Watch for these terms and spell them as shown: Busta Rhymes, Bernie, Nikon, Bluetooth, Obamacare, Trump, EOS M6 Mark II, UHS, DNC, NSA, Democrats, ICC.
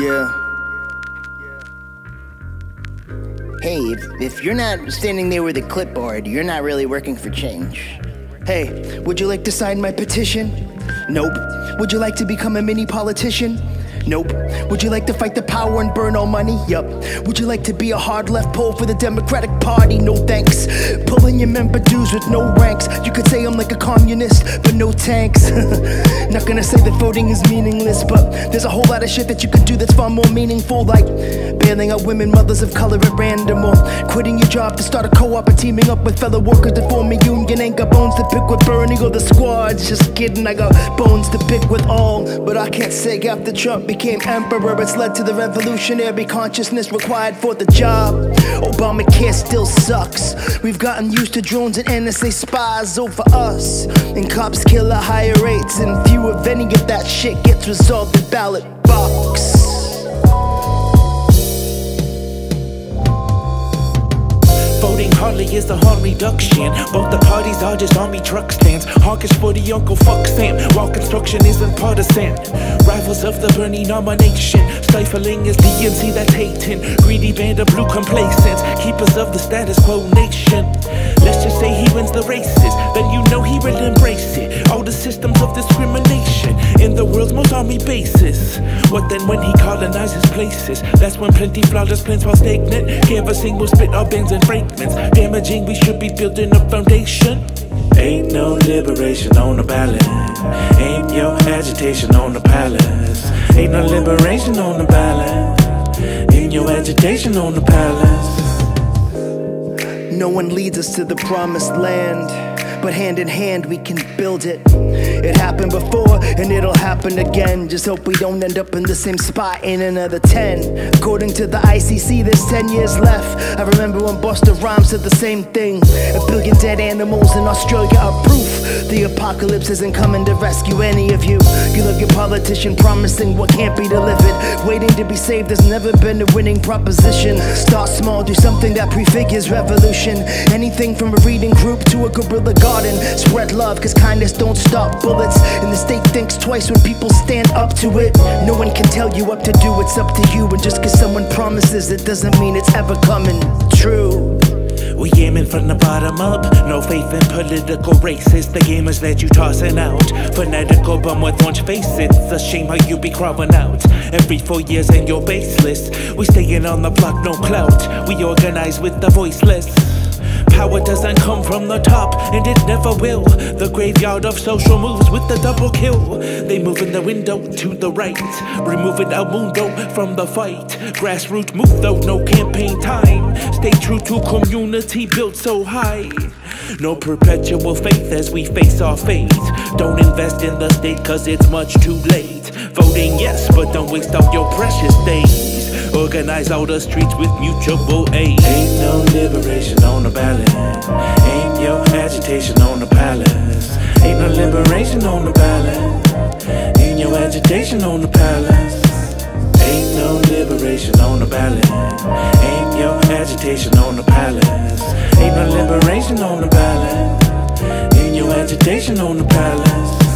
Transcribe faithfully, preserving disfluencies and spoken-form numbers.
Yeah. Hey, if, if you're not standing there with a clipboard, you're not really working for change. Hey, would you like to sign my petition? Nope. Would you like to become a mini politician? Nope. Would you like to fight the power and burn all money? Yup. Would you like to be a hard left pole for the Democratic Party? No thanks. Pulling your member dues with no ranks. You could say I'm like a communist, but no tanks. Not gonna say that voting is meaningless, but there's a whole lot of shit that you could do that's far more meaningful, like bailing out women, mothers of color at random, or quitting your job to start a co-op, or teaming up with fellow workers to form a union. Ain't got bones to pick with Bernie or the squads. Just kidding, I got bones to pick with all, but I can't say after Trump became emperor, it's led to the revolutionary consciousness required for the job. Obamacare still sucks. We've gotten used to drones and N S A spies over us, and cops kill at higher rates, and few if any of that shit gets resolved in ballot box. Voting hardly is a harm reduction. Both the parties are just army truck stands. Hawkish for the Uncle Fuck Sam, while construction isn't partisan. Rivals of the Bernie nomination. Stifling is D N C that's hating. Greedy band of blue complacents, keepers of the status quo nation. Let's just say he wins the races, then you know he will embrace it. All the systems of discrimination in the world's most army bases. What then when he colonizes places? That's when plenty flawless plans fall stagnant. Canvassing will spit our bins and break. Damaging, we should be building a foundation. Ain't no liberation on the ballot. Ain't your agitation on the palace. Ain't no liberation on the ballot. Ain't your agitation on the palace. No one leads us to the promised land, but hand in hand we can build it. It happened before and it'll happen again. Just hope we don't end up in the same spot in another ten. According to the I C C, there's ten years left. I remember when Busta Rhymes said the same thing. A billion dead animals in Australia are proof the apocalypse isn't coming to rescue any of you. You look at politician promising what can't be delivered, waiting to be saved has never been a winning proposition. Start small, do something that prefigures revolution. Anything from a reading group to a guerrilla garden. Spread love, cause kindness don't stop bullets, and the state thinks twice when people stand up to it. No one can tell you what to do, it's up to you. And just cause someone promises, it doesn't mean it's ever coming true. We aiming from the bottom up. No faith in political races. The gamers that you tossing out. Fanatical bum with orange faces. It's a shame how you be crawling out every four years and you're baseless. We staying on the block, no clout. We organize with the voiceless. Power doesn't come from the top, and it never will. The graveyard of social moves with the double kill. They moving the window to the right, removing El Mundo from the fight. Grassroots move though, no campaign time. Stay true to community built so high. No perpetual faith as we face our fate. Don't invest in the state cause it's much too late. Voting yes, but don't waste all your precious days. Organize all the streets with mutual aid. Ain't no liberation on the ballot. Ain't your agitation on the palace. Ain't no liberation on the ballot. Ain't your agitation on the palace. Ain't no liberation on the ballot. Ain't your agitation on the palace. Ain't no liberation on the ballot. Ain't your agitation on the palace.